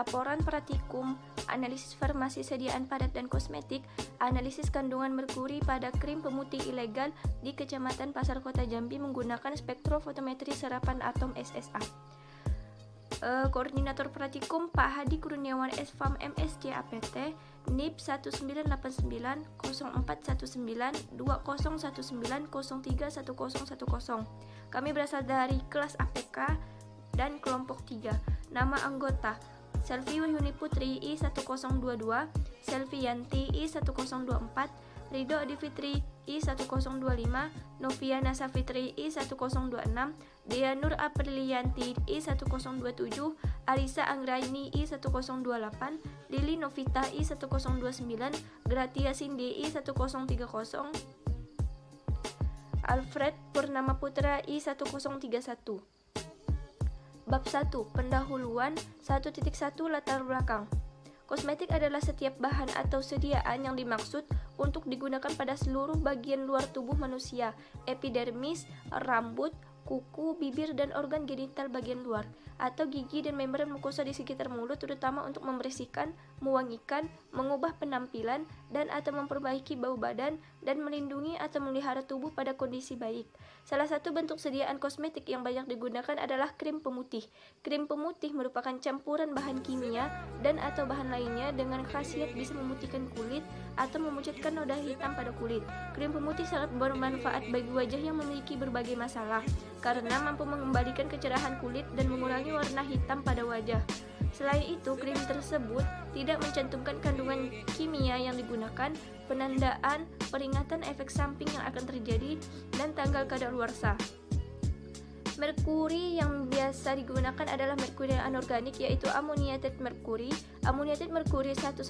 laporan pratikum, analisis farmasi sediaan padat dan kosmetik, analisis kandungan merkuri pada krim pemutih ilegal di Kecamatan Pasar Kota Jambi menggunakan spektrofotometri serapan atom SSA. Koordinator pratikum Pak Hadi Kurniawan S.Farm MSc APT NIP 1989-0419-2019-0310-1010. Kami berasal dari kelas APK dan kelompok 3. Nama anggota Selvi Wahyuni Putri I1022, Selvi Yanti I1024, Ridho Adhivitri I1025, Novia Nasa Fitri I1026, Dian Nur Aperliyanti I1027, Alisa Anggraini I1028, Lili Novita I1029, Gratia Sindi I1030, Alfred Purnama Putra I1031. Bab 1. Pendahuluan 1.1 Latar belakang. Kosmetik adalah setiap bahan atau sediaan yang dimaksud untuk digunakan pada seluruh bagian luar tubuh manusia, epidermis, rambut, kuku, bibir, dan organ genital bagian luar, atau gigi dan membran mukosa di sekitar mulut, terutama untuk membersihkan, mewangikan, mengubah penampilan, dan atau memperbaiki bau badan, dan melindungi atau melihara tubuh pada kondisi baik. Salah satu bentuk sediaan kosmetik yang banyak digunakan adalah krim pemutih. Krim pemutih merupakan campuran bahan kimia dan atau bahan lainnya dengan khasiat bisa memutihkan kulit atau memunculkan noda hitam pada kulit. Krim pemutih sangat bermanfaat bagi wajah yang memiliki berbagai masalah, karena mampu mengembalikan kecerahan kulit dan mengurangi warna hitam pada wajah. Selain itu, krim tersebut tidak mencantumkan kandungan kimia yang digunakan, penandaan, peringatan efek samping yang akan terjadi, dan tanggal kadaluarsa. Merkuri yang biasa digunakan adalah merkuri anorganik, yaitu ammoniated mercury. Ammoniated mercury 1-10%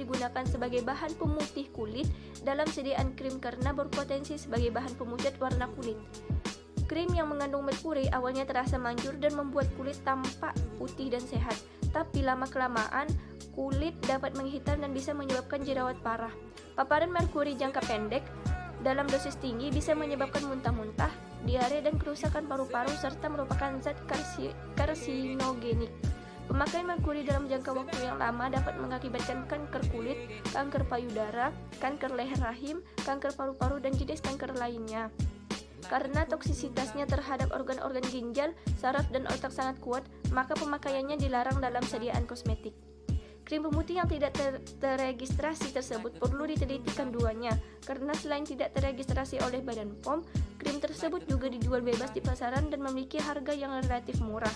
digunakan sebagai bahan pemutih kulit dalam sediaan krim karena berpotensi sebagai bahan pemutih warna kulit. Krim yang mengandung merkuri awalnya terasa manjur dan membuat kulit tampak putih dan sehat. Tapi lama-kelamaan, kulit dapat menghitam dan bisa menyebabkan jerawat parah. Paparan merkuri jangka pendek dalam dosis tinggi bisa menyebabkan muntah-muntah, diare, dan kerusakan paru-paru serta merupakan zat karsinogenik. Pemakaian merkuri dalam jangka waktu yang lama dapat mengakibatkan kanker kulit, kanker payudara, kanker leher rahim, kanker paru-paru, dan jenis kanker lainnya. Karena toksisitasnya terhadap organ-organ ginjal, saraf, dan otak sangat kuat, maka pemakaiannya dilarang dalam sediaan kosmetik. Krim pemutih yang tidak terregistrasi tersebut perlu diteliti kandungannya, karena selain tidak terregistrasi oleh Badan POM, krim tersebut juga dijual bebas di pasaran dan memiliki harga yang relatif murah,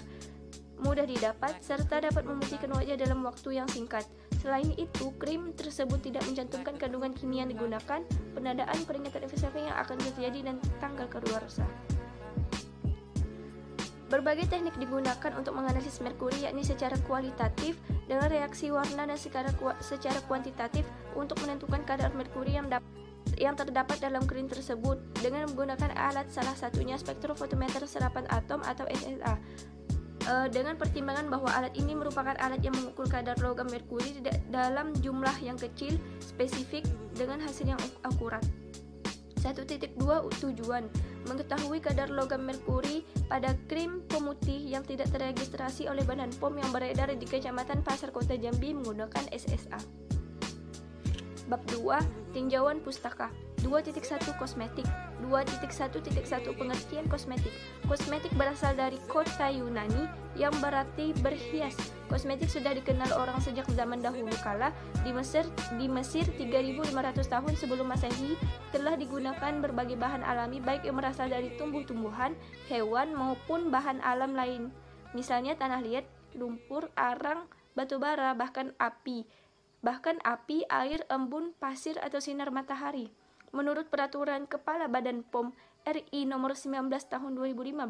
mudah didapat, serta dapat memutihkan wajah dalam waktu yang singkat. Selain itu, krim tersebut tidak mencantumkan kandungan kimia yang digunakan, penandaan, peringatan efek samping yang akan terjadi, dan tanggal kadaluarsa. Berbagai teknik digunakan untuk menganalisis merkuri, yakni secara kualitatif dengan reaksi warna dan secara kuantitatif untuk menentukan kadar merkuri yang terdapat dalam krim tersebut dengan menggunakan alat, salah satunya spektrofotometer serapan atom atau SSA. Dengan pertimbangan bahwa alat ini merupakan alat yang mengukur kadar logam merkuri dalam jumlah yang kecil, spesifik, dengan hasil yang akurat. 1.2 Tujuan: mengetahui kadar logam merkuri pada krim pemutih yang tidak terregistrasi oleh Badan POM yang beredar di Kecamatan Pasar Kota Jambi menggunakan SSA. Bab 2. Tinjauan pustaka. 2.1 Kosmetik. 2.1.1 Pengertian kosmetik. Kosmetik berasal dari kata Yunani yang berarti berhias. Kosmetik sudah dikenal orang sejak zaman dahulu kala. Di Mesir 3.500 tahun sebelum Masehi telah digunakan berbagai bahan alami, baik yang berasal dari tumbuh-tumbuhan, hewan, maupun bahan alam lain. Misalnya tanah liat, lumpur, arang, batu bara, bahkan api, air, embun, pasir, atau sinar matahari. Menurut peraturan Kepala Badan POM RI nomor 19 tahun 2015,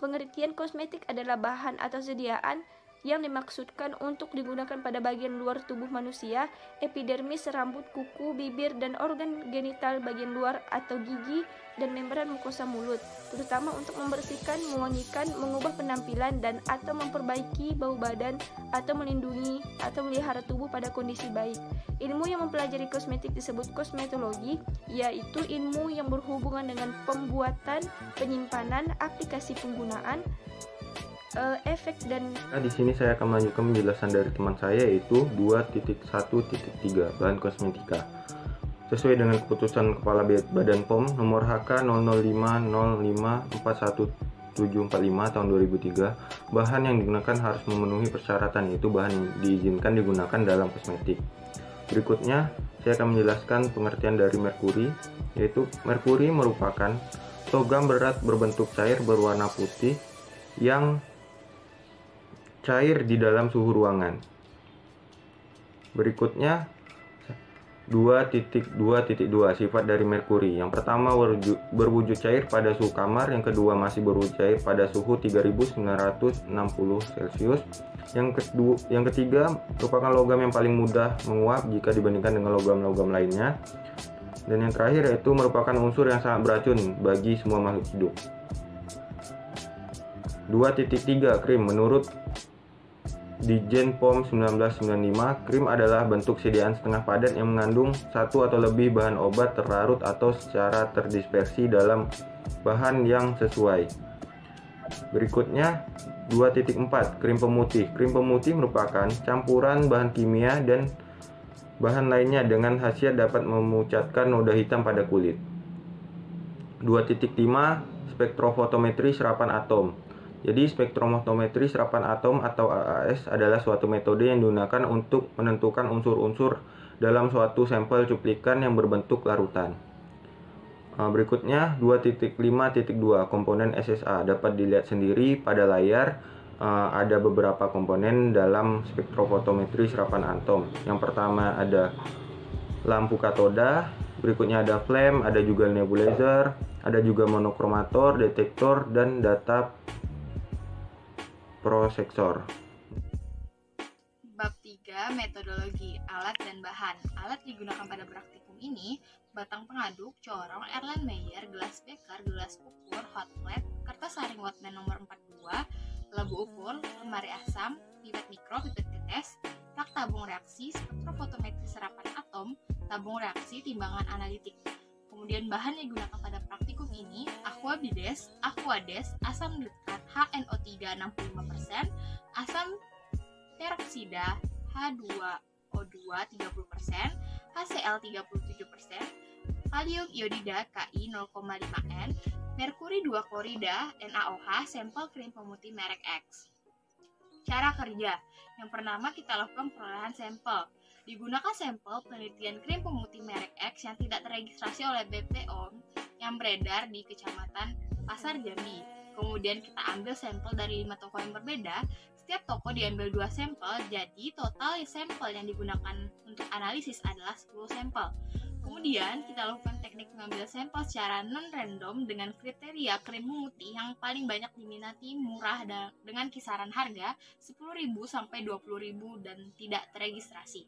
pengertian kosmetik adalah bahan atau sediaan yang dimaksudkan untuk digunakan pada bagian luar tubuh manusia, epidermis, rambut, kuku, bibir, dan organ genital bagian luar atau gigi dan membran mukosa mulut, terutama untuk membersihkan, mewangikan, mengubah penampilan, dan atau memperbaiki bau badan, atau melindungi atau melihara tubuh pada kondisi baik. Ilmu yang mempelajari kosmetik disebut kosmetologi, yaitu ilmu yang berhubungan dengan pembuatan, penyimpanan, aplikasi penggunaan, efek dan... Nah, di sini saya akan melanjutkan penjelasan dari teman saya yaitu 2.1.3 bahan kosmetika. Sesuai dengan keputusan Kepala Badan POM nomor HK 00505417745 tahun 2003, bahan yang digunakan harus memenuhi persyaratan, yaitu bahan yang diizinkan digunakan dalam kosmetik. Berikutnya, saya akan menjelaskan pengertian dari merkuri, yaitu merkuri merupakan logam berat berbentuk cair berwarna putih yang cair di dalam suhu ruangan. Berikutnya 2.2.2 sifat dari merkuri. Yang pertama berwujud cair pada suhu kamar, yang kedua masih berwujud cair pada suhu 3960 Celcius. Yang ketiga merupakan logam yang paling mudah menguap jika dibandingkan dengan logam-logam lainnya. Dan yang terakhir yaitu merupakan unsur yang sangat beracun bagi semua makhluk hidup. 2.3 krim. Menurut Ditjen POM 1995, krim adalah bentuk sediaan setengah padat yang mengandung satu atau lebih bahan obat terlarut atau secara terdispersi dalam bahan yang sesuai. Berikutnya 2.4 krim pemutih. Krim pemutih merupakan campuran bahan kimia dan bahan lainnya dengan khasiat dapat memucatkan noda hitam pada kulit. 2.5 spektrofotometri serapan atom. Jadi, spektrofotometri serapan atom atau AAS adalah suatu metode yang digunakan untuk menentukan unsur-unsur dalam suatu sampel cuplikan yang berbentuk larutan. Berikutnya, 2.5.2 komponen SSA dapat dilihat sendiri pada layar. Ada beberapa komponen dalam spektrofotometri serapan atom. Yang pertama ada lampu katoda, berikutnya ada flame, ada juga nebulizer, ada juga monokromator, detektor, dan data prosektor. Bab 3, metodologi, alat dan bahan. Alat digunakan pada praktikum ini batang pengaduk, corong, Erlenmeyer, gelas beker, gelas ukur, hot plate, kertas saring Whatman nomor 42, labu ukur, lemari asam, pipet mikro, pipet tetes, rak tabung reaksi, spektrofotometri serapan atom, tabung reaksi, timbangan analitik. Kemudian bahan yang digunakan pada praktikum ini aquabides, aquades, asam glikrat HNO3 65%, asam peroksida H2O2 30%, HCl 37%, kalium iodida KI 0,5N, merkuri 2 klorida NaOH, sampel krim pemutih merek X. Cara kerja. Yang pertama, kita lakukan perolehan sampel. Digunakan sampel penelitian krim pemutih merek X yang tidak terregistrasi oleh BPOM yang beredar di Kecamatan Pasar Jambi. Kemudian kita ambil sampel dari 5 toko yang berbeda, setiap toko diambil 2 sampel, jadi total sampel yang digunakan untuk analisis adalah 10 sampel. Kemudian kita lakukan teknik mengambil sampel secara non-random dengan kriteria krim pemutih yang paling banyak diminati, murah, dan dengan kisaran harga 10.000 sampai 20.000 dan tidak terregistrasi.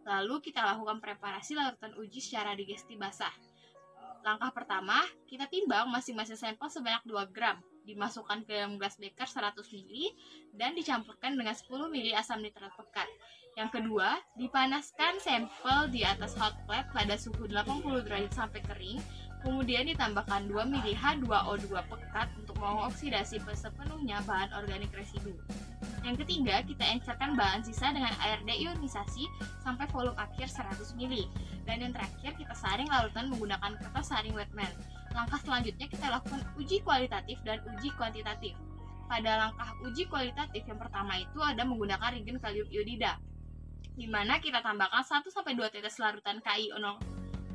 Lalu kita lakukan preparasi larutan uji secara digesti basah. Langkah pertama, kita timbang masing-masing sampel sebanyak 2 gram, dimasukkan ke dalam gelas beker 100 ml dan dicampurkan dengan 10 ml asam nitrat pekat. Yang kedua, dipanaskan sampel di atas hot plate pada suhu 80 derajat sampai kering, kemudian ditambahkan 2 ml H2O2 pekat untuk mengoksidasi sepenuhnya bahan organik residu. Yang ketiga, kita encerkan bahan sisa dengan air deionisasi sampai volume akhir 100 ml. Dan yang terakhir, kita saring larutan menggunakan kertas saring Whatman. Langkah selanjutnya kita lakukan uji kualitatif dan uji kuantitatif. Pada langkah uji kualitatif yang pertama itu ada menggunakan reagen kalium iodida, di mana kita tambahkan 1-2 tetes larutan KI 0,5N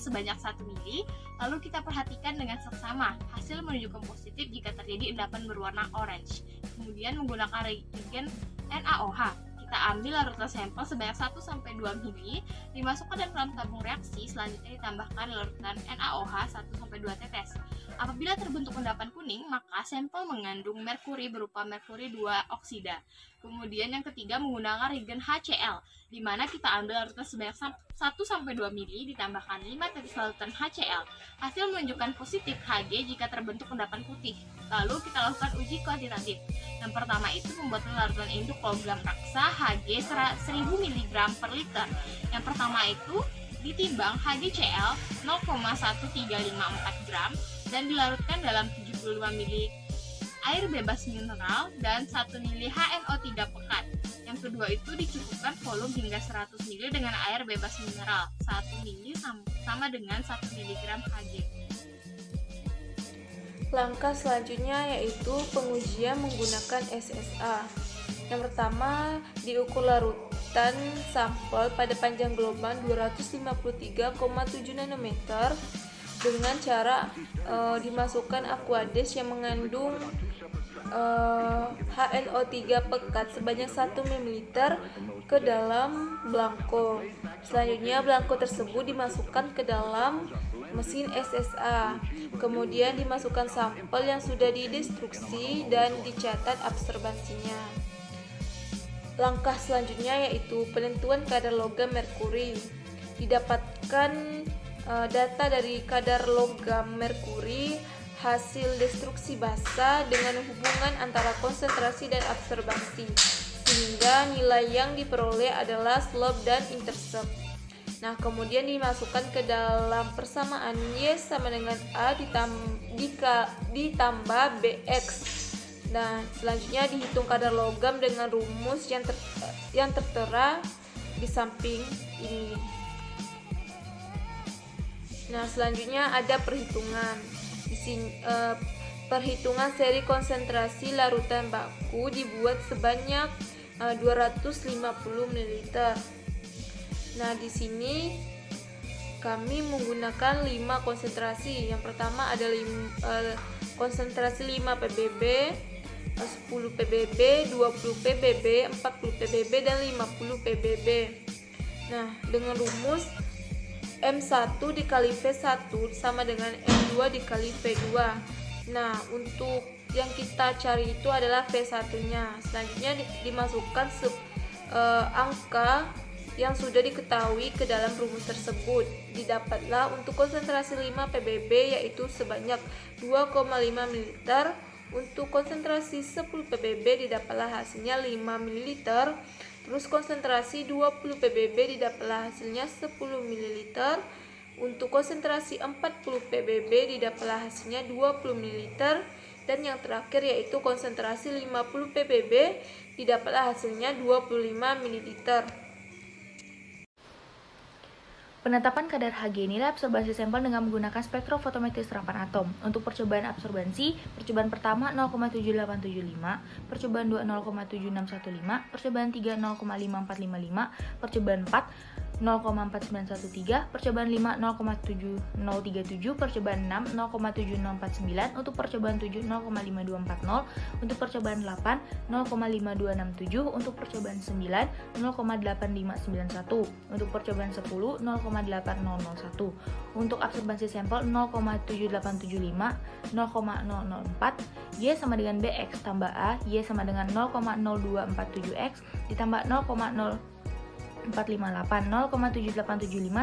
sebanyak 1 ml, lalu kita perhatikan dengan seksama. Hasil menunjukkan positif jika terjadi endapan berwarna orange. Kemudian menggunakan reagen NaOH, kita ambil larutan sampel sebanyak 1-2 ml, dimasukkan dalam tabung reaksi, selanjutnya ditambahkan larutan NaOH 1-2 tetes. Apabila terbentuk endapan kuning, maka sampel mengandung merkuri berupa merkuri 2 oksida. Kemudian yang ketiga menggunakan reagen HCl, di mana kita ambil larutan sebanyak 1-2 ml, ditambahkan 5 tetes larutan HCl. Hasil menunjukkan positif Hg jika terbentuk endapan putih. Lalu kita lakukan uji kuantitatif. Yang pertama itu membuat larutan induk logam raksa Hg 1000 mg per liter. Yang pertama itu ditimbang HgCl 0,1354 gram dan dilarutkan dalam 75 ml air bebas mineral, dan 1 ml HNO3 pekat. Yang kedua itu dicukupkan volume hingga 100 ml dengan air bebas mineral. 1 ml sama dengan 1 mg Hg. Langkah selanjutnya yaitu pengujian menggunakan SSA. Yang pertama, diukur larutan sampel pada panjang gelombang 253,7 nanometer dengan cara dimasukkan aquades yang mengandung HNO3 pekat sebanyak 1 ml ke dalam belangko. Selanjutnya belangko tersebut dimasukkan ke dalam mesin SSA, kemudian dimasukkan sampel yang sudah didestruksi dan dicatat absorbansinya. Langkah selanjutnya yaitu penentuan kadar logam merkuri. Didapatkan data dari kadar logam merkuri hasil destruksi basa dengan hubungan antara konsentrasi dan absorbansi, sehingga nilai yang diperoleh adalah slope dan intercept. Nah, kemudian dimasukkan ke dalam persamaan Y sama dengan A ditambah BX. Nah, selanjutnya dihitung kadar logam dengan rumus yang tertera di samping ini. Nah, selanjutnya ada perhitungan. Di sini, perhitungan seri konsentrasi larutan baku dibuat sebanyak 250 ml. Nah, di sini kami menggunakan 5 konsentrasi. Yang pertama ada konsentrasi 5 ppb, 10 ppb, 20 ppb, 40 ppb, dan 50 ppb. Nah, dengan rumus M1 dikali V1 sama dengan M2 dikali V2. Nah, untuk yang kita cari itu adalah V1-nya. Selanjutnya dimasukkan angka yang sudah diketahui ke dalam rumus tersebut. Didapatlah untuk konsentrasi 5 ppb yaitu sebanyak 2,5 ml. Untuk konsentrasi 10 ppb didapatlah hasilnya 5 ml. Terus konsentrasi 20 ppb didapatlah hasilnya 10 ml. Untuk konsentrasi 40 ppb didapatlah hasilnya 20 ml. Dan yang terakhir yaitu konsentrasi 50 ppb didapatlah hasilnya 25 ml. Penetapan kadar Hg nilai absorbansi sampel dengan menggunakan spektrofotometri serapan atom. Untuk percobaan absorbansi, percobaan pertama 0,7875, percobaan 2 0,7615, percobaan 3 0,5455, percobaan 4 0,4913, percobaan 5 0,7037, percobaan 6 0,7649, untuk percobaan 7 0,5240, untuk percobaan 8 0,5267, untuk percobaan 9 0,8591, untuk percobaan 10 0,8001, untuk absorbansi sampel 0,7875, 0,004, Y sama dengan BX tambah A, Y sama dengan 0,0247X ditambah 0,0458, 0,7875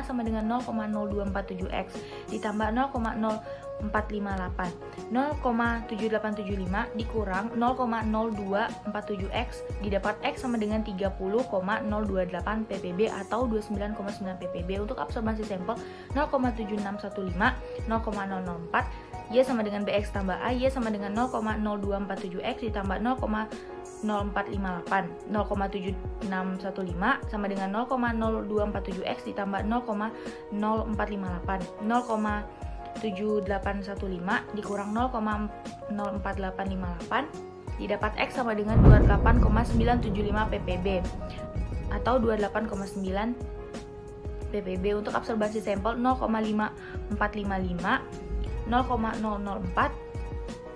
sama dengan 0,0247X ditambah 0,0458, 0,7875 dikurang 0,0247X didapat X sama dengan 30,028 ppb atau 29,9 ppb. Untuk absorbansi sampel 0,7615, 0,004, Y sama dengan BX tambah A, Y sama dengan 0,0247X ditambah 0,0458, 0,7615 sama dengan 0,0247X ditambah 0,0458, 0,7815 dikurang 0,04858 didapat X sama dengan 28,975 ppb atau 28,9 ppb. Untuk absorbansi sampel 0,5455, 0,004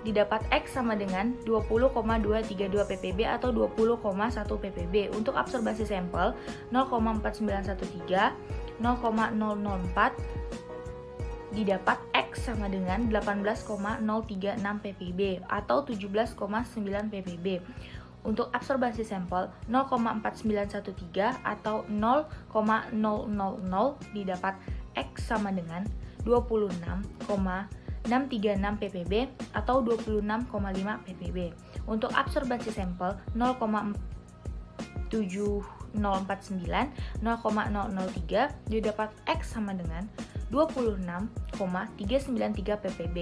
didapat X sama dengan 20,232 ppb atau 20,1 ppb. Untuk absorbansi sampel 0,4913, 0,004 didapat X sama dengan 18,036 ppb atau 17,9 ppb. Untuk absorbansi sampel 0,4913 atau 0,000 didapat X sama dengan 26,636 ppb atau 26,5 ppb. Untuk absorbansi sampel 0,7049, 0,003 didapat X sama dengan 26,393 ppb.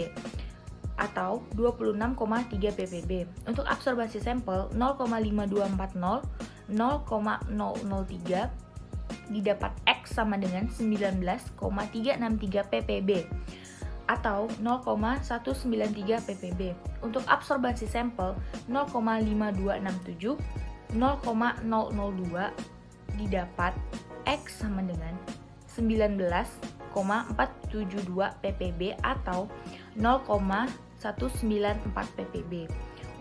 atau 26,3 ppb. Untuk absorbansi sampel 0,5240, 0,003 didapat X sama dengan 19,363 ppb atau 0,193 ppb. Untuk absorbansi sampel 0,5267, 0,002 didapat X sama dengan 19,472 ppb atau 0,194 ppb.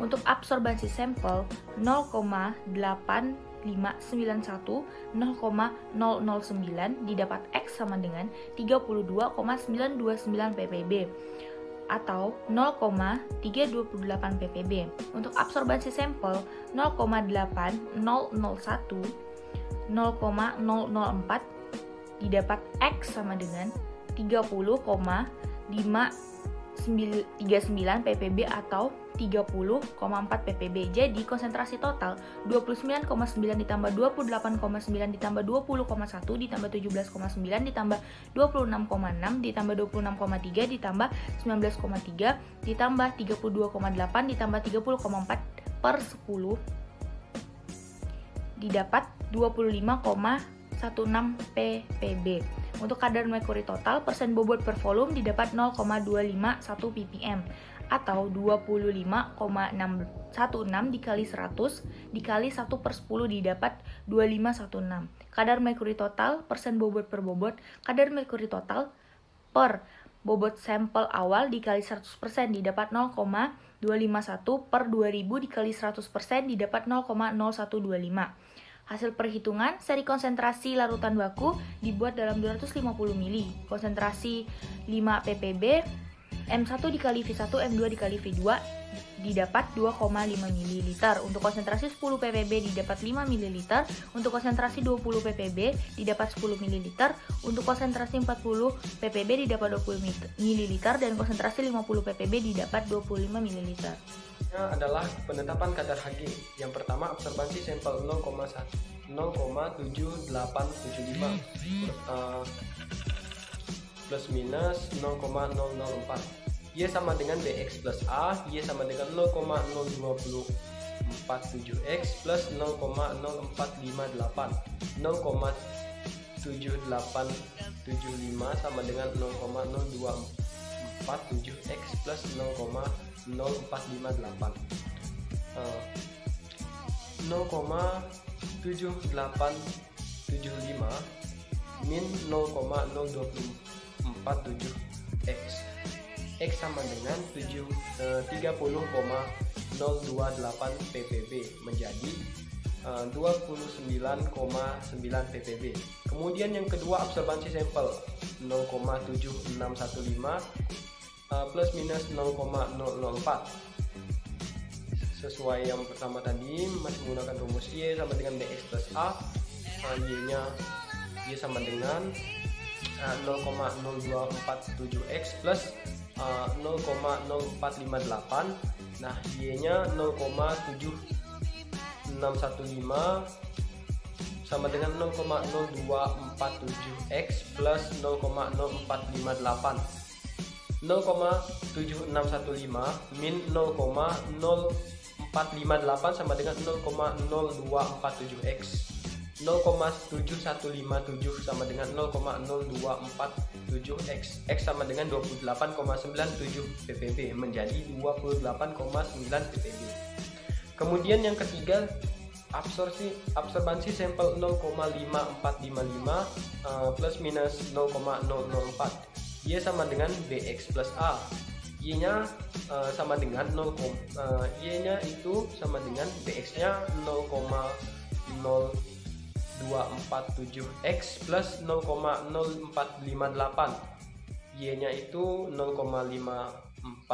Untuk absorbansi sampel 0,8591, 0,009 didapat X sama dengan 32,929 ppb atau 0,328 ppb. Untuk absorbansi sampel 0,8001, 0,004 didapat X sama dengan 30,539 ppb atau 30,4 ppb. Jadi konsentrasi total 29,9 ditambah 28,9 ditambah 20,1 ditambah 17,9 ditambah 26,6 ditambah 26,3 ditambah 19,3 ditambah 32,8 ditambah 30,4 per 10 didapat 25,16 ppb. Untuk kadar merkuri total persen bobot per volume didapat 0,251 ppm atau 25,16 dikali 100 dikali 1 per 10 didapat 2516. Kadar merkuri total persen bobot per bobot, kadar merkuri total per bobot sampel awal dikali 100% didapat 0,251 per 2000 dikali 100% didapat 0,0125. Hasil perhitungan, seri konsentrasi larutan baku dibuat dalam 250 ml. Konsentrasi 5 ppb, M1 dikali V1, M2 dikali V2 didapat 2,5 ml. Untuk konsentrasi 10 ppb didapat 5 ml. Untuk konsentrasi 20 ppb didapat 10 ml. Untuk konsentrasi 40 ppb didapat 20 ml. Dan konsentrasi 50 ppb didapat 25 ml. Adalah penetapan kadar Hg. Yang pertama, absorbansi sampel 0,7875 plus minus 0,004, Y sama dengan Bx plus A, Y sama dengan 0,0247X plus 0,0458, 0,7875 sama dengan 0,0247X plus 0,0458, 0,7875 min 0,0247 x sama dengan 30,028 ppb menjadi 29,9 ppb. Kemudian yang kedua, absorbansi sampel 0,7615 plus minus 0,004. Sesuai yang pertama tadi, masih menggunakan rumus Y sama dengan Bx plus A, Y sama dengan 0,0247X plus 0,0458. Nah, Y nya 0,7615 sama dengan 0,0247X plus 0,0458. 0,7615 min 0,0458 sama dengan 0,0247x, 0,7157 sama dengan 0,0247x, x sama dengan 28,97 ppb menjadi 28,9 ppb. Kemudian yang ketiga, absorbansi sampel 0,5455 plus minus 0,004. Y sama dengan Bx plus A, Y nya sama dengan 0, Y nya itu sama dengan Bx nya 0,0247X plus 0,0458, Y nya itu 0,5455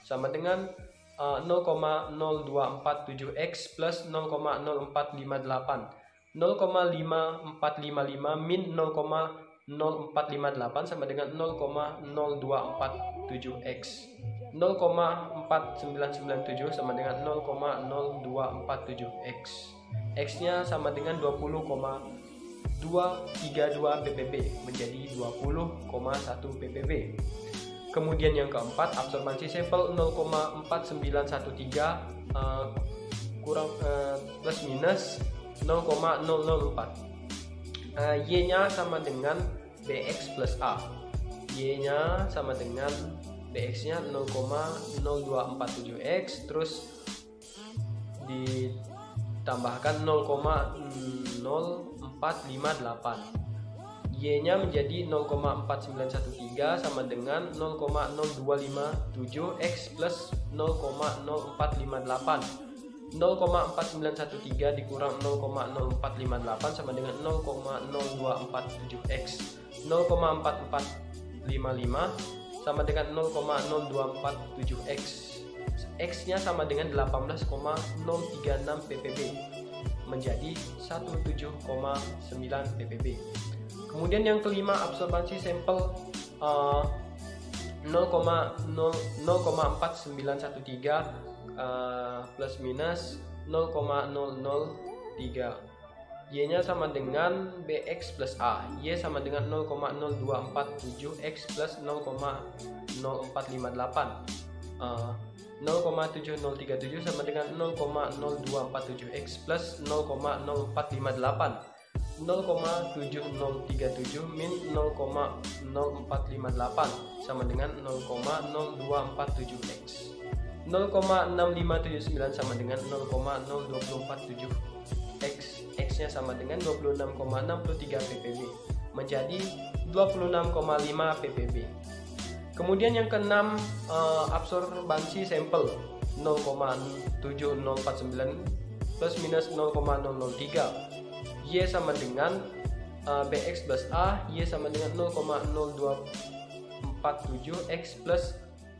sama dengan 0,0247X plus 0,0458, 0,5455 min 0,0458 sama dengan 0,0247x, 0,4997 sama dengan 0,0247x, x nya sama dengan 20,232 ppb menjadi 20,1 ppb. Kemudian yang keempat, absorbansi sepal 0,4913 kurang plus minus 0,004. Y-nya sama dengan BX plus A. Y-nya sama dengan BX-nya 0,0247X, terus ditambahkan 0,0458. Y-nya menjadi 0,4913 sama dengan 0,0257X plus 0,0458. 0,4913 dikurang 0,0458 sama dengan 0,0247X. 0,4455 sama dengan 0,0247X. X-nya sama dengan 18,036 ppb menjadi 17,9 ppb. Kemudian yang kelima, absorbansi sampel 0,4913 plus minus 0,003. Y nya sama dengan BX plus A. Y sama dengan 0,0247X plus 0,0458. 0,7037 sama dengan 0,0247X plus 0,0458. 0,7037 min 0,0458 sama dengan 0,0247X. 0,6579 sama dengan 0,0247X. X nya sama dengan 26,63 ppb menjadi 26,5 ppb. Kemudian yang keenam, absorbansi sampel 0,7049 plus minus 0,003. Y sama dengan BX plus A. Y sama dengan 0,0247X plus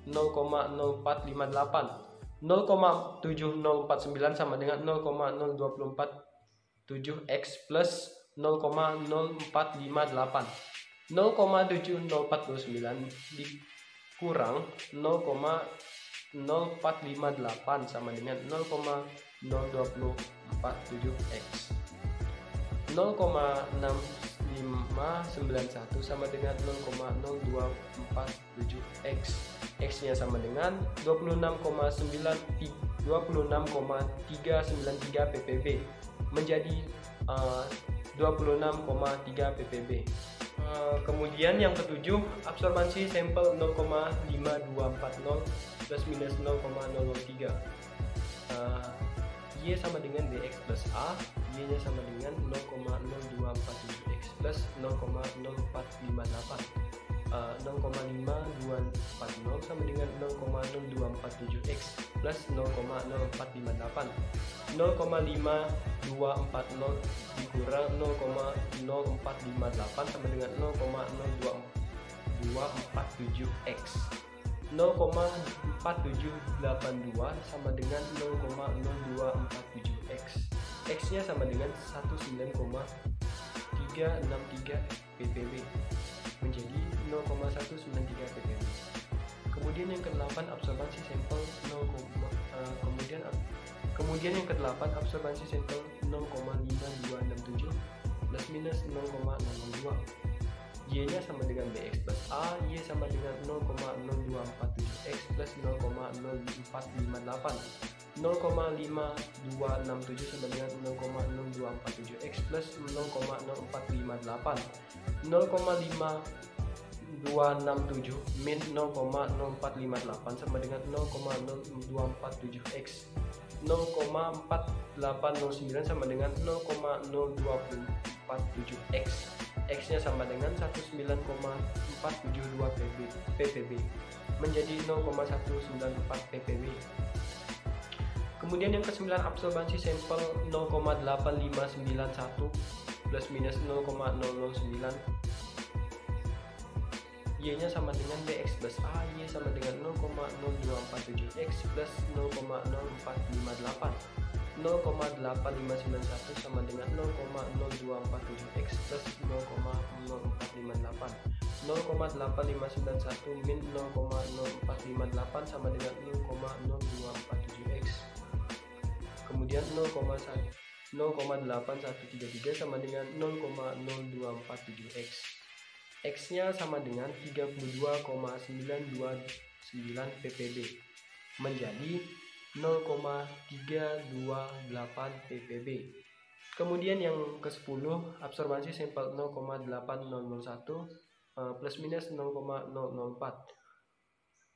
0,0458. 0,7049 sama dengan 0,0247X plus 0,0458. 0,7049 dikurang 0,0458 sama dengan 0,0247X. 0,6591 sama dengan 0,0247X. X-nya sama dengan 26,393 ppb menjadi 26,3 ppb. Kemudian yang ketujuh, absorbansi sampel 0,5240 plus minus 0,003. Y sama dengan BX plus A. Y nya sama dengan 0,0247X plus 0,0458. 0,5240 sama dengan 0,0247X plus 0,0458. 0,5240 dikurang 0,0458 sama dengan 0,0247X. 0,4782 sama dengan 0,0247X. X nya sama dengan 19,363 ppb menjadi 0,193 ppb. Kemudian yang ke-8, absorbansi sampel 0,5267 plus minus 0,02. Y nya sama dengan BX plus A. Y sama dengan 0,0247X plus 0,0458. 0,5267 sama dengan 0,0247X plus 0,0458. 0,5267 min 0,0458 sama dengan 0,0247X. 0,4809 sama dengan 0,0247X. X nya sama dengan 19,472 ppb menjadi 0,194 ppb. Kemudian yang kesembilan, absorbansi sampel 0,8591 plus minus 0,009. Y nya sama dengan BX plus A. Y sama dengan 0,0247X plus 0,0458. 0,8591 sama dengan 0,0247X plus 0,0458. 0,8591 min 0,0458 sama dengan 0,0247X. Kemudian 0,8133 sama dengan 0,0247X. X-nya sama dengan 32,929 ppb menjadi 0,328 ppb. Kemudian yang ke-10, absorbansi sampel 0,8001 plus minus 0,004.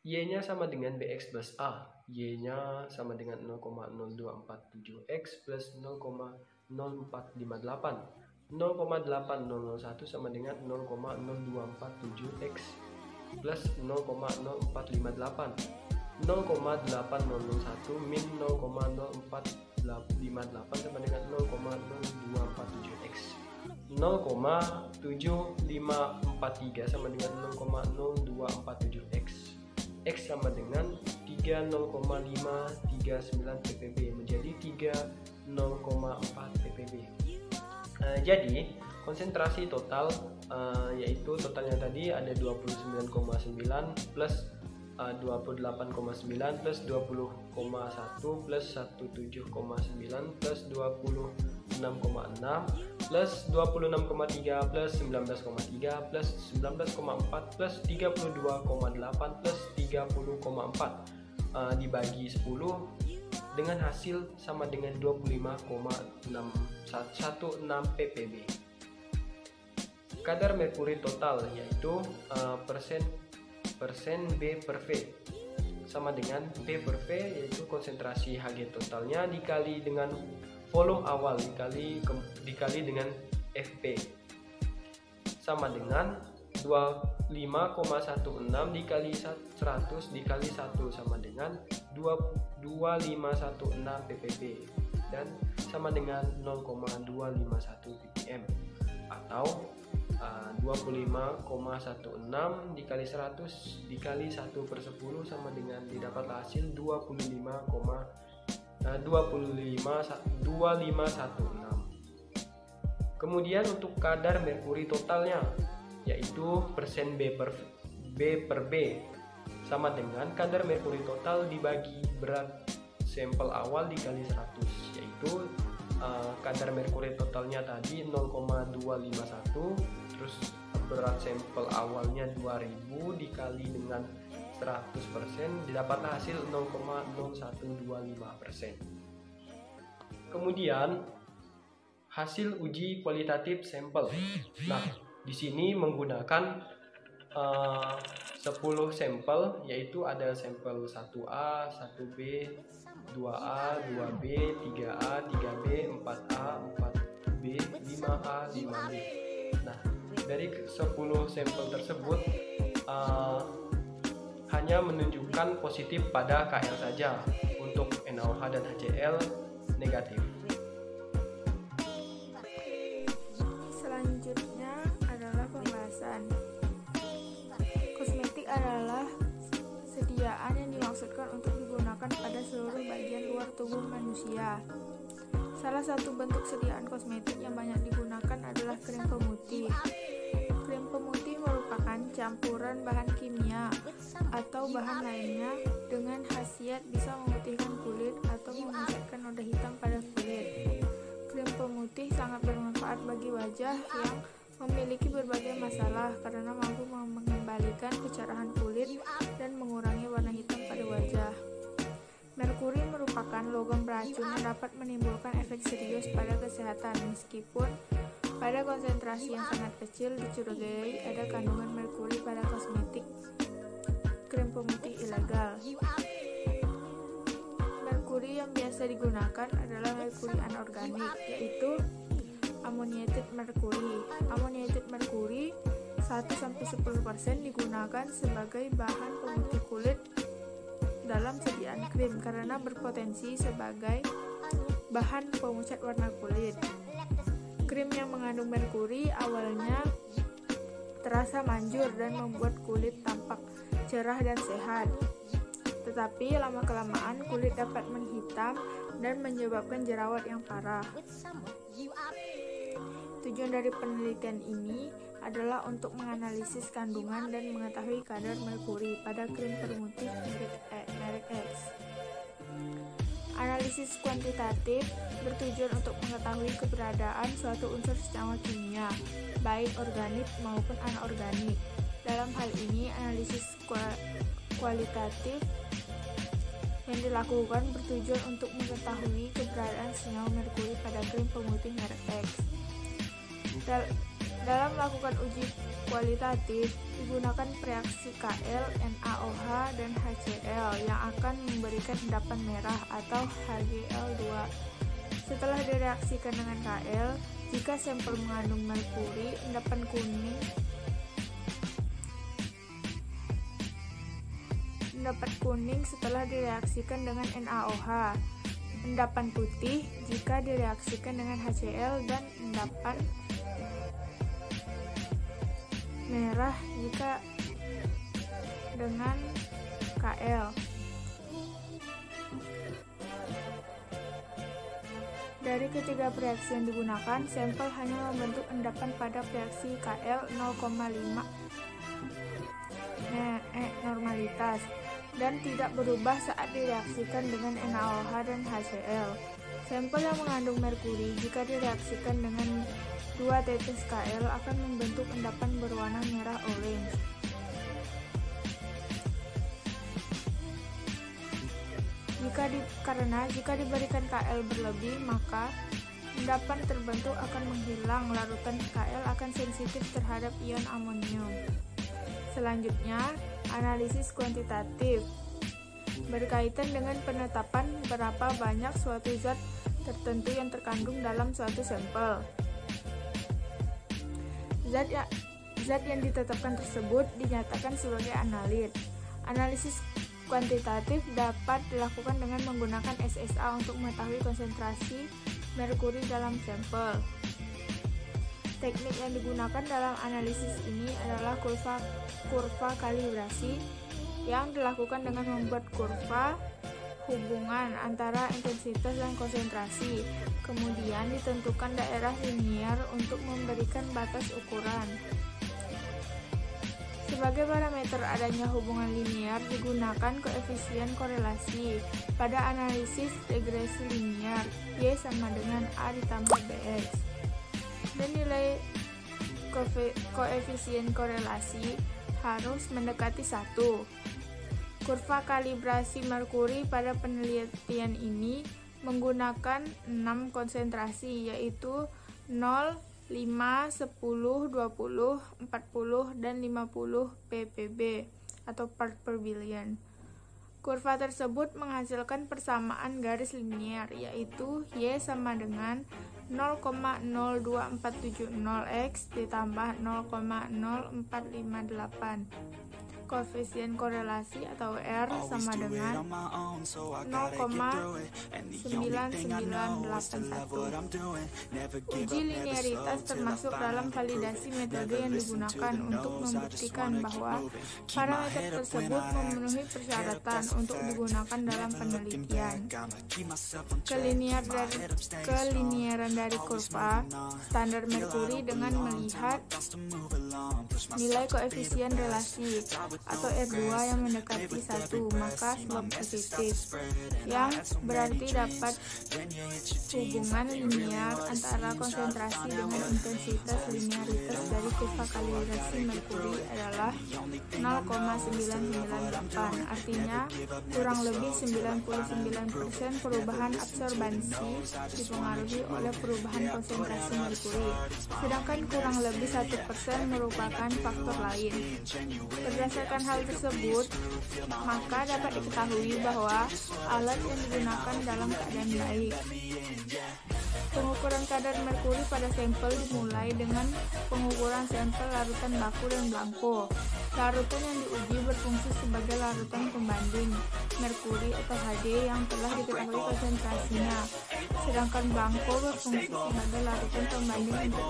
Y-nya sama dengan BX plus A. Y-nya sama dengan 0,0247X plus 0,0458. 0,8001 sama dengan 0,0247X plus 0,0458. 0,8001 min 0,0458 sama dengan 0,0247X. 0,7543 sama dengan 0,0247X. X sama dengan 30,539 ppb menjadi 30,4 ppb. Jadi konsentrasi total yaitu totalnya tadi ada 29,9 plus 28,9 plus 20,1 plus 17,9 plus 26,6 plus 26,3 plus 19,3 plus 19,4 plus 32,8 plus 30,4 dibagi 10 dengan hasil sama dengan 25,616 ppb. Kadar merkuri total yaitu persen B per V sama dengan B per V yaitu konsentrasi Hg totalnya dikali dengan volume awal dikali dengan Fp sama dengan 25,16 dikali 100 dikali 1 sama dengan 2516 ppb dan sama dengan 0,251 ppm atau 25,16 dikali 100 dikali 1 per 10 sama dengan didapat hasil 25,16. Kemudian untuk kadar merkuri totalnya yaitu persen B per B sama dengan kadar merkuri total dibagi berat sampel awal dikali 100 yaitu kadar merkuri totalnya tadi 0,251 terus berat sampel awalnya 2000 dikali dengan 100% didapat hasil 0,0125%. Kemudian hasil uji kualitatif sampel. Nah, di sini menggunakan 10 sampel yaitu ada sampel 1A, 1B, 2A, 2B, 3A, 3B, 4A, 4B, 5A, 5B. Nah, dari 10 sampel tersebut hanya menunjukkan positif pada KL saja. Untuk NaOH dan HCl negatif. Adalah sediaan yang dimaksudkan untuk digunakan pada seluruh bagian luar tubuh manusia. Salah satu bentuk sediaan kosmetik yang banyak digunakan adalah krim pemutih. Krim pemutih merupakan campuran bahan kimia atau bahan lainnya dengan khasiat bisa memutihkan kulit atau memusatkan noda hitam pada kulit. Krim pemutih sangat bermanfaat bagi wajah yang memiliki berbagai masalah karena mampu mengembalikan kecerahan kulit dan mengurangi warna hitam pada wajah. Merkuri merupakan logam beracun yang dapat menimbulkan efek serius pada kesehatan meskipun pada konsentrasi yang sangat kecil dicurigai ada kandungan merkuri pada kosmetik krim pemutih ilegal. Merkuri yang biasa digunakan adalah merkuri anorganik yaitu ammoniated mercury. Ammoniated mercury 1-10% digunakan sebagai bahan pemutih kulit dalam sediaan krim karena berpotensi sebagai bahan pemucat warna kulit. Krim yang mengandung merkuri awalnya terasa manjur dan membuat kulit tampak cerah dan sehat. Tetapi lama-kelamaan kulit dapat menghitam dan menyebabkan jerawat yang parah. Tujuan dari penelitian ini adalah untuk menganalisis kandungan dan mengetahui kadar merkuri pada krim pemutih merek X. Analisis kuantitatif bertujuan untuk mengetahui keberadaan suatu unsur secara kimia, baik organik maupun anorganik. Dalam hal ini, analisis kualitatif yang dilakukan bertujuan untuk mengetahui keberadaan senyawa merkuri pada krim pemutih merek X. Dalam melakukan uji kualitatif, digunakan reaksi KL, NaOH, dan HCl yang akan memberikan endapan merah atau HgL2. Setelah direaksikan dengan KL, jika sampel mengandung merkuri, endapan kuning setelah direaksikan dengan NaOH, endapan putih jika direaksikan dengan HCl, dan endapan merah jika dengan KL. Dari ketiga reaksi yang digunakan, sampel hanya membentuk endapan pada reaksi KL 0,5 normalitas dan tidak berubah saat direaksikan dengan NaOH dan HCl. Sampel yang mengandung merkuri jika direaksikan dengan 2 tetes KL akan membentuk endapan berwarna merah orange. Karena jika diberikan KL berlebih, maka endapan terbentuk akan menghilang. Larutan KL akan sensitif terhadap ion amonium. Selanjutnya, analisis kuantitatif berkaitan dengan penetapan berapa banyak suatu zat tertentu yang terkandung dalam suatu sampel. Zat yang ditetapkan tersebut dinyatakan sebagai analit. Analisis kuantitatif dapat dilakukan dengan menggunakan SSA untuk mengetahui konsentrasi merkuri dalam sampel. Teknik yang digunakan dalam analisis ini adalah kurva kalibrasi yang dilakukan dengan membuat kurva hubungan antara intensitas dan konsentrasi, kemudian ditentukan daerah linear untuk memberikan batas ukuran. Sebagai parameter adanya hubungan linear digunakan koefisien korelasi. Pada analisis regresi linear, Y sama dengan A ditambah BX, dan nilai koefisien korelasi harus mendekati 1. Kurva kalibrasi merkuri pada penelitian ini menggunakan 6 konsentrasi, yaitu 0, 5, 10, 20, 40, dan 50 ppb atau part per billion. Kurva tersebut menghasilkan persamaan garis linear, yaitu Y sama dengan 0,02470X ditambah 0,0458. Koefisien korelasi atau R sama dengan 0,9981. Uji linearitas termasuk dalam validasi metode yang digunakan untuk membuktikan bahwa parameter tersebut memenuhi persyaratan untuk digunakan dalam penelitian. Kelinearan dari kurva standar merkuri dengan melihat nilai koefisien relasi atau R2 yang mendekati 1, maka slope positif yang berarti dapat hubungan linear antara konsentrasi dengan intensitas. Linearitas dari kurva kalibrasi merkuri adalah 0,998, artinya kurang lebih 99% perubahan absorbansi dipengaruhi oleh perubahan konsentrasi merkuri, sedangkan kurang lebih 1% merupakan faktor lain. Berdasarkan hal tersebut, maka dapat diketahui bahwa alat yang digunakan dalam keadaan baik. Pengukuran kadar merkuri pada sampel dimulai dengan pengukuran sampel larutan baku dan blanko. Larutan yang diuji berfungsi sebagai larutan pembanding merkuri atau Hg yang telah diketahui konsentrasinya, sedangkan blanko berfungsi sebagai larutan pembanding untuk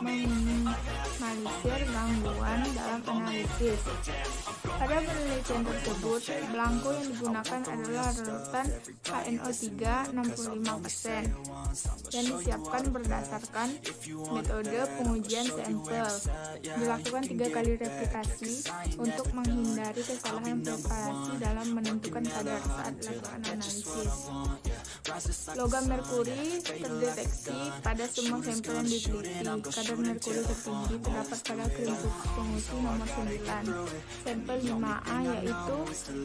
meminimalisir gangguan dalam analisis. Pada penelitian tersebut, blanko yang digunakan adalah larutan HNO3 65%. Dan disiapkan berdasarkan metode pengujian sampel. Dilakukan 3 kali replikasi untuk menghindari menghindari kesalahan preparasi dalam menentukan kadar saat melakukan analisis. Logam merkuri terdeteksi pada semua sampel yang diteliti. Kadar merkuri tertinggi terdapat pada krim penguji nomor 9, sampel 5A, yaitu 0,328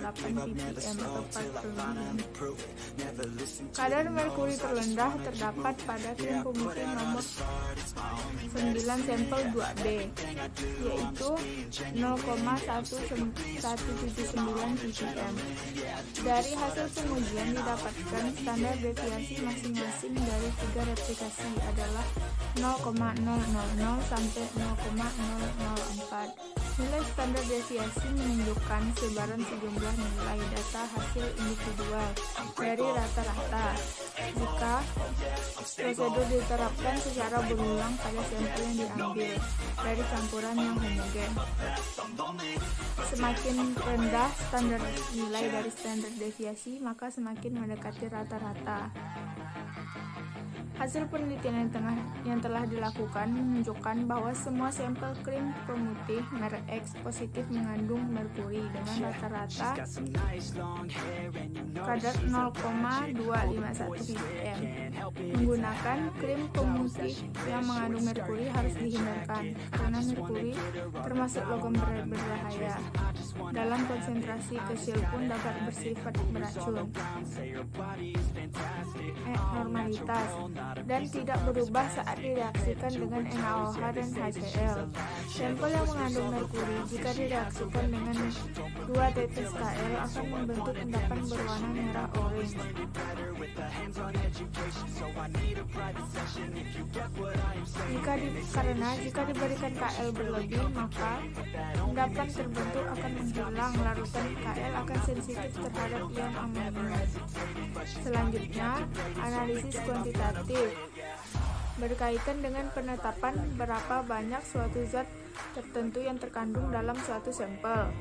ppm atau 4,6. Kadar merkuri terendah terdapat pada krim penguji nomor 9, sampel 2B, yaitu 0,179 ppm. Dari hasil pengujian didapatkan standar deviasi masing-masing dari tiga replikasi adalah 0,000 sampai 0,004. Nilai standar deviasi menunjukkan sebaran sejumlah nilai data hasil individual dari rata-rata jika prosedur diterapkan secara berulang pada sampel yang diambil dari campuran yang homogen. Semakin rendah standar nilai dari standar deviasi, maka semakin mendekati rata-rata. Hasil penelitian yang telah dilakukan menunjukkan bahwa semua sampel krim pemutih merek X positif mengandung merkuri dengan rata-rata kadar 0,251 ppm. Menggunakan krim pemutih yang mengandung merkuri harus dihindarkan karena merkuri termasuk logam berat berbahaya. Dalam konsentrasi kecil pun dapat bersifat beracun. Normalitas dan tidak berubah saat direaksikan dengan NaOH dan HCl. Sampel yang mengandung merkuri jika direaksikan dengan 2 tetes KL akan membentuk endapan berwarna merah orange. Karena jika diberikan KL berlebih, maka endapan terbentuk akan menghilang. Larutan KL akan sensitif terhadap ion amonia. Selanjutnya, analisis kuantitatif berkaitan dengan penetapan berapa banyak suatu zat tertentu yang terkandung dalam suatu sampel.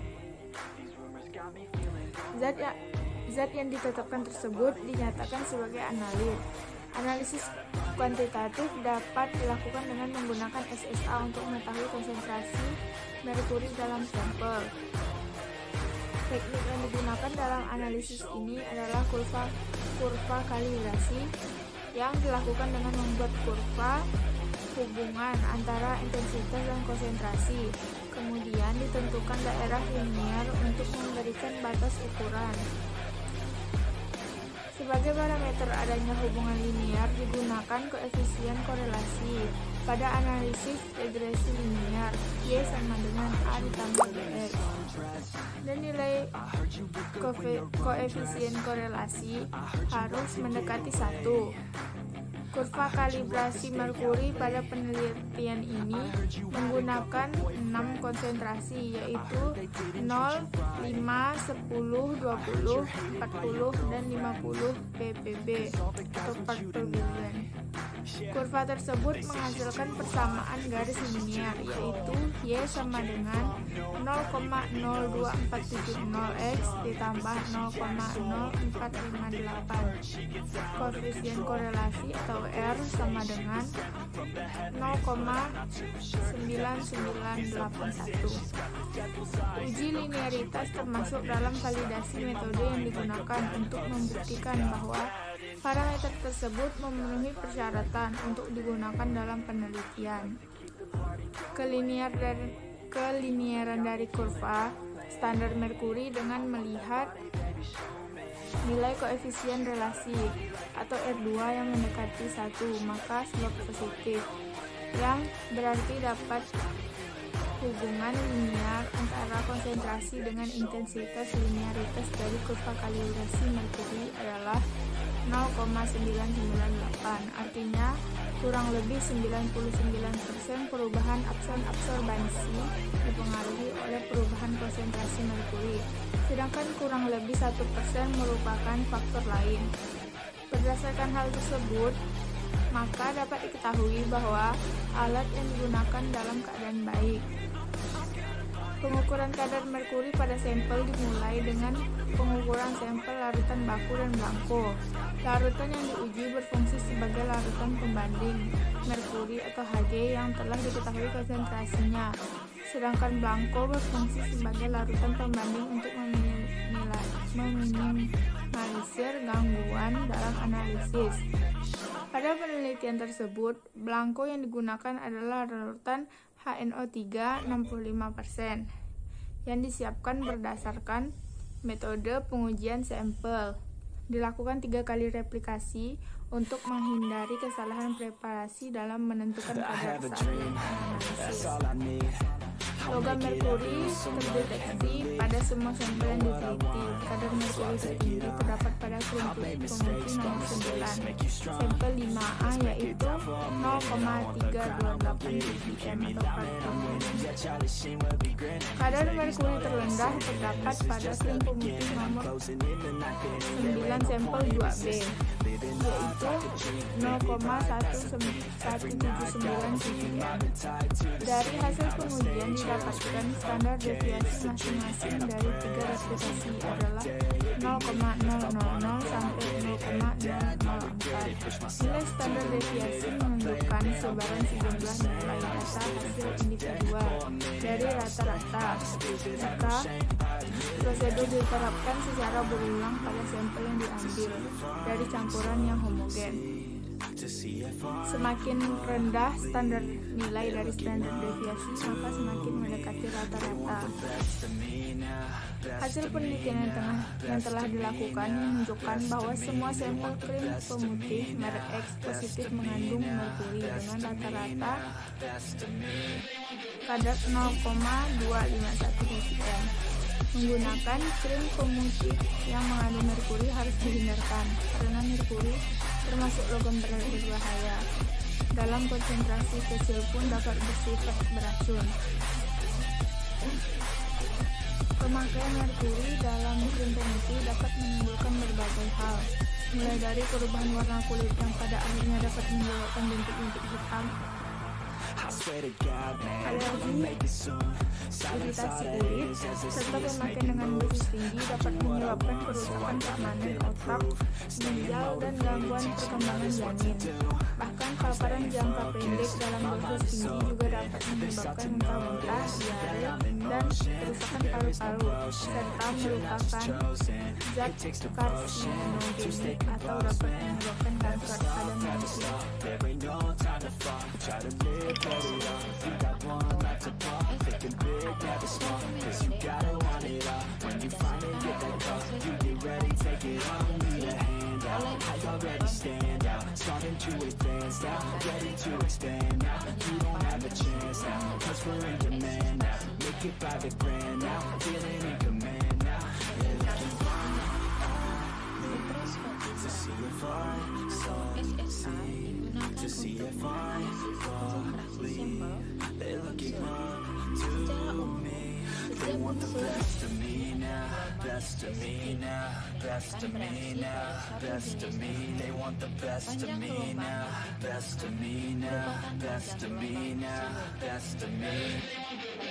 Zat yang ditetapkan tersebut dinyatakan sebagai analit. Analisis kuantitatif dapat dilakukan dengan menggunakan SSA untuk mengetahui konsentrasi merkuri dalam sampel. Teknik yang digunakan dalam analisis ini adalah kurva kalibrasi yang dilakukan dengan membuat kurva hubungan antara intensitas dan konsentrasi. Kemudian ditentukan daerah linear untuk memberikan batas ukuran. Sebagai parameter adanya hubungan linear digunakan koefisien korelasi. Pada analisis regresi linear, Y sama dengan A ditambah BX. Dan nilai koefisien korelasi harus mendekati 1. Kurva kalibrasi merkuri pada penelitian ini menggunakan 6 konsentrasi, yaitu 0, 5, 10, 20, 40, dan 50 ppb atau part per billion. Kurva tersebut menghasilkan persamaan garis linear, yaitu Y sama dengan 0,02470x ditambah 0,0458. Koefisien korelasi atau R sama dengan 0,9981. Uji linearitas termasuk dalam validasi metode yang digunakan untuk membuktikan bahwa parameter tersebut memenuhi persyaratan untuk digunakan dalam penelitian. Kelinearan dari kurva standar merkuri dengan melihat nilai koefisien relasi atau R2 yang mendekati 1, maka sebab positif yang berarti dapat hubungan linear antara konsentrasi dengan intensitas linearitas dari kurva kalibrasi merkuri adalah 0,998, artinya kurang lebih 99% perubahan absorbansi dipengaruhi oleh perubahan konsentrasi merkuri, sedangkan kurang lebih 1% merupakan faktor lain. Berdasarkan hal tersebut, maka dapat diketahui bahwa alat yang digunakan dalam keadaan baik. Pengukuran kadar merkuri pada sampel dimulai dengan pengukuran sampel larutan baku dan blanko. Larutan yang diuji berfungsi sebagai larutan pembanding merkuri atau Hg yang telah diketahui konsentrasinya. Sedangkan blanko berfungsi sebagai larutan pembanding untuk meminimalisir gangguan dalam analisis. Pada penelitian tersebut, blanko yang digunakan adalah larutan HNO3 65% yang disiapkan berdasarkan metode pengujian sampel. Dilakukan 3 kali replikasi untuk menghindari kesalahan preparasi dalam menentukan kadar sampel. Logam merkuri terdeteksi pada semua sampel yang diteliti. Kadar merkuri tertinggi terdapat pada kelompok nomor 9, sampel 5A, yaitu 0,328 ppm atau 4,0. Kadar merkuri terendah terdapat pada kelompok nomor 9, sampel 2B, yaitu 0,179 ppm. Dari hasil pengujian didapatkan standar deviasi masing-masing dari 3 replikasi adalah 0,000 sampai 0,004. Nilai standar deviasi menunjukkan sebaran sejumlah nilai rata hasil individual dari rata-rata. Maka prosedur diterapkan secara berulang pada sampel yang diambil dari campuran yang homogen. Semakin rendah standar nilai dari standar deviasi, maka semakin mendekati rata-rata. Hasil penelitian yang telah dilakukan menunjukkan bahwa semua sampel krim pemutih merek X positif mengandung merkuri dengan rata-rata kadar 0,251 ppm. Menggunakan krim pemutih yang mengandung merkuri harus dihindarkan karena merkuri termasuk logam berat berbahaya. Dalam konsentrasi kecil pun dapat bersifat beracun. Pemakaian merkuri dalam krim pemutih dapat menimbulkan berbagai hal, mulai dari perubahan warna kulit yang pada akhirnya dapat menyebabkan bentuk-bentuk hitam, alergi, iritasi kulit, serta pemakaian dengan dosis tinggi dapat menyebabkan kerusakan permanen otak, ginjal, dan gangguan perkembangan janin. Bahkan paparan jangka pendek dalam dosis tinggi juga dapat menyebabkan muntah-muntah, diare, dan kerusakan paru-paru, serta merupakan zat karsinogenic atau dapat menyebabkan kanker pada manusia.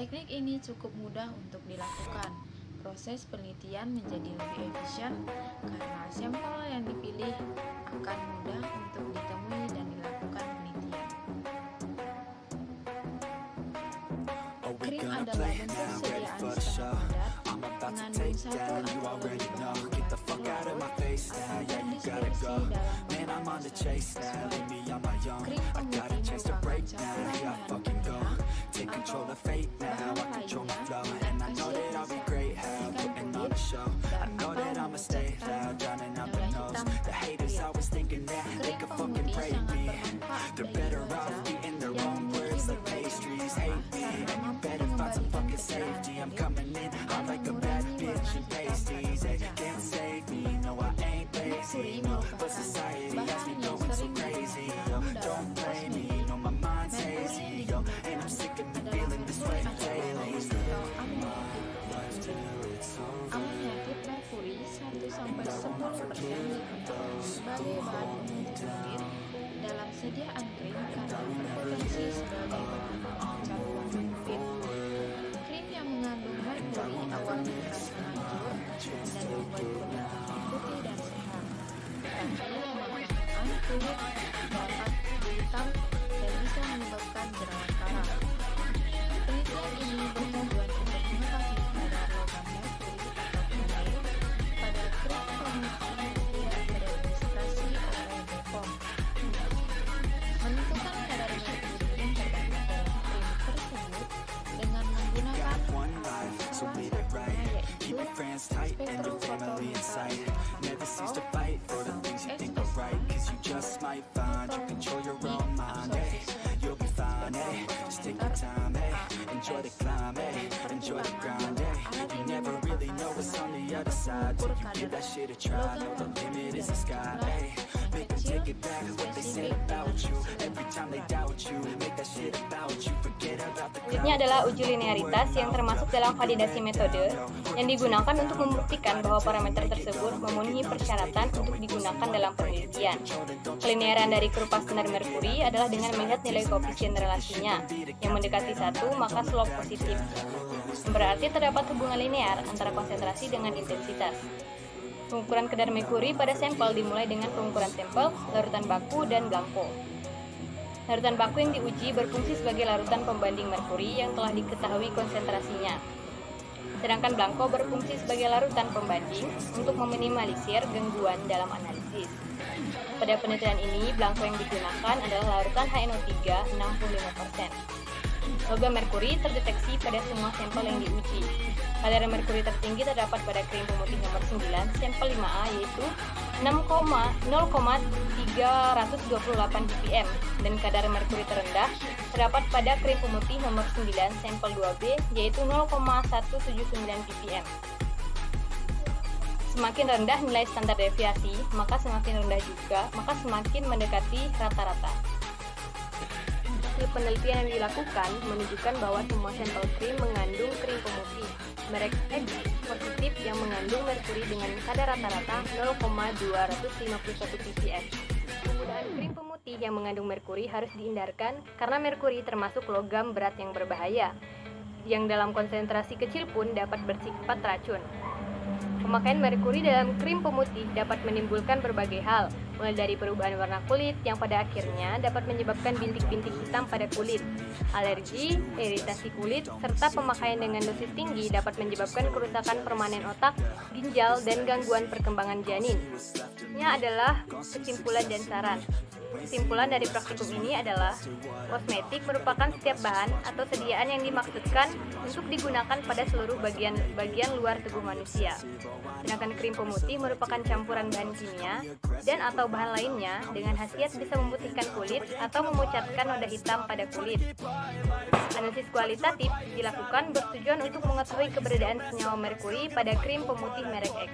Teknik ini cukup mudah untuk dilakukan. Proses penelitian menjadi lebih efisien karena sampel yang dipilih akan mudah untuk ditemui dan dilakukan penelitian. Krim adalah bentuk sediaan standar mengandung satu atau lebih bahan aktif. Control the fate now, I control my flow, and I know that I'll be great how putting on a show. I know that I'ma stay loud, drowning out the nose. The haters always thinking that they could fucking break me. They're better off eating their own words like pastries. Hate me, and you better find some fucking safety. I'm coming in hot like a bad bitch and pasties. They can't save me. bahannya sering ditanam dalam kosmetik. Merkuri digunakan dalam industri acuan atau ammoniated. Ammoniated mercury 1-10% digunakan sebagai bahan pengukur dalam sediaan krim karena berpotensi sebagai bahan pengukur kosmetik. Krim yang mengandung merkuri awalnya akan hancur dan membuat kulit putih dan sehat. Dampaknya menggunakan kulit dapat hitam dan bisa menyebabkan jerawat parah. Penelitian ini bertujuan untuk mengetahui kadar logam merkuri atau kuning pada spektrofotometri yang terdemonstrasi oleh BPOM. Menentukan kadar merkuri yang terdapat dalam krim tersebut dengan menggunakan salah satunya yaitu spektrofotometri serapan atom atau SSA. Just might find you control your own mind, hey. You'll be fine, hey. Just take your time, hey. Enjoy the climb, hey. Enjoy the grind, hey. You never really know what's on the other side till you give that shit a try. No, the limit is the sky, hey. Make them take it back what they said about you. Every time they doubt you, make that shit about you. Forget about the crowd. Selanjutnya adalah uji linearitas yang termasuk dalam validasi metode yang digunakan untuk membuktikan bahwa parameter tersebut memenuhi persyaratan untuk digunakan dalam penelitian. Kelinearan dari kurva standar merkuri adalah dengan melihat nilai koefisien relasinya yang mendekati 1 maka slope positif. Berarti terdapat hubungan linear antara konsentrasi dengan intensitas. Pengukuran kadar merkuri pada sampel dimulai dengan pengukuran sampel, larutan baku, dan blanko. Larutan baku yang diuji berfungsi sebagai larutan pembanding merkuri yang telah diketahui konsentrasinya. Sedangkan blanko berfungsi sebagai larutan pembanding untuk meminimalisir gangguan dalam analisis. Pada penelitian ini, blanko yang digunakan adalah larutan HNO3 65%. Logam merkuri terdeteksi pada semua sampel yang diuji. Kadar merkuri tertinggi terdapat pada krim pemutih nomor 9 sampel 5A yaitu 0,328 ppm dan kadar merkuri terendah terdapat pada krim pemutih nomor 9 sampel 2B yaitu 0,179 ppm. Semakin rendah nilai standar deviasi, maka semakin rendah juga, maka semakin mendekati rata-rata. Penelitian yang dilakukan menunjukkan bahwa semua sampel krim mengandung krim pemutih merek Hg positif yang mengandung merkuri dengan kadar rata-rata 0,251 ppm. Penggunaan krim pemutih yang mengandung merkuri harus dihindarkan karena merkuri termasuk logam berat yang berbahaya, yang dalam konsentrasi kecil pun dapat bersifat racun. Pemakaian merkuri dalam krim pemutih dapat menimbulkan berbagai hal, mulai dari perubahan warna kulit yang pada akhirnya dapat menyebabkan bintik-bintik hitam pada kulit, alergi, iritasi kulit, serta pemakaian dengan dosis tinggi dapat menyebabkan kerusakan permanen otak, ginjal, dan gangguan perkembangan janin. Ini adalah kesimpulan dan saran. Kesimpulan dari praktikum ini adalah kosmetik merupakan setiap bahan atau sediaan yang dimaksudkan untuk digunakan pada seluruh bagian luar tubuh manusia. Sedangkan krim pemutih merupakan campuran bahan kimia dan atau bahan lainnya dengan khasiat bisa memutihkan kulit atau memucatkan noda hitam pada kulit. Analisis kualitatif dilakukan bertujuan untuk mengetahui keberadaan senyawa merkuri pada krim pemutih merek X.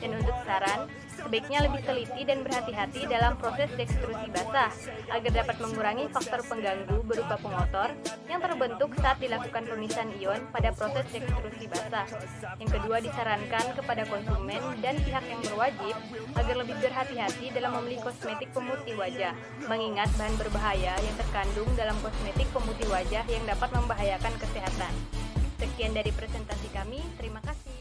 Dan untuk saran, sebaiknya lebih teliti dan berhati-hati dalam proses ekstrusi basah agar dapat mengurangi faktor pengganggu berupa pengotor yang terbentuk saat dilakukan pemisahan ion pada proses ekstrusi basah. Yang kedua, disarankan kepada konsumen dan pihak yang berwajib agar lebih berhati-hati dalam membeli kosmetik pemutih wajah, mengingat bahan berbahaya yang terkandung dalam kosmetik pemutih wajah yang dapat membahayakan kesehatan. Sekian dari presentasi kami, terima kasih.